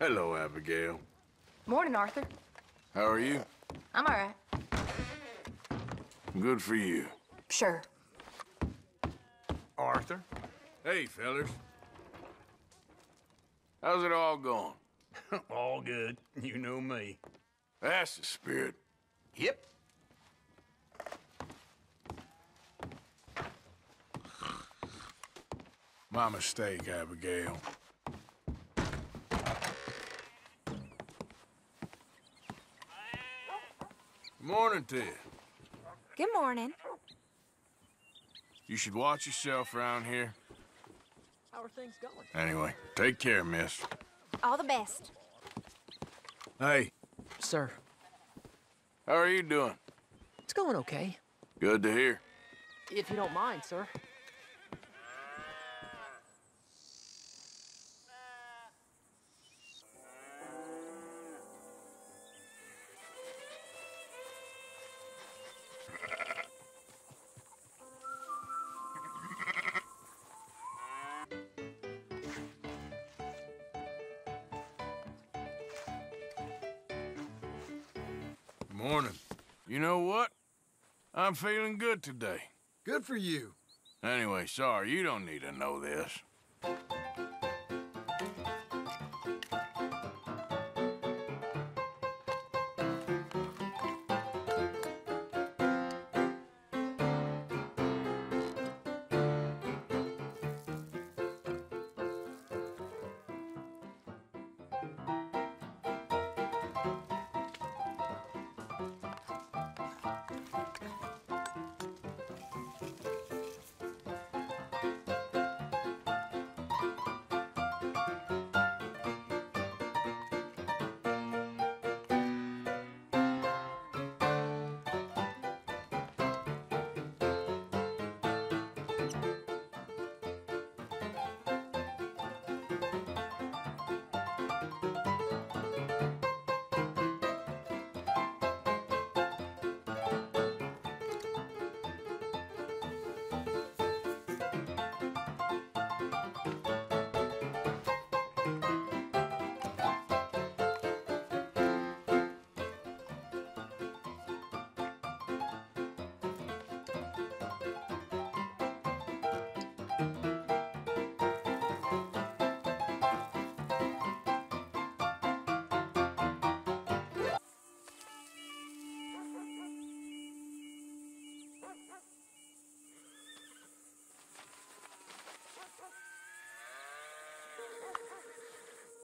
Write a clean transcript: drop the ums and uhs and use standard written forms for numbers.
Hello, Abigail. Morning, Arthur. How are you? I'm all right. Good for you. Sure. Arthur? Hey, fellas. How's it all going? All good. You know me. That's the spirit. Yep. My mistake, Abigail. Good morning to you. Good morning. You should watch yourself around here. How are things going? Anyway, take care, miss. All the best. Hey. Sir. How are you doing? It's going okay. Good to hear. If you don't mind, sir. Morning. You know what? I'm feeling good today. Good for you. Anyway, sorry, you don't need to know this.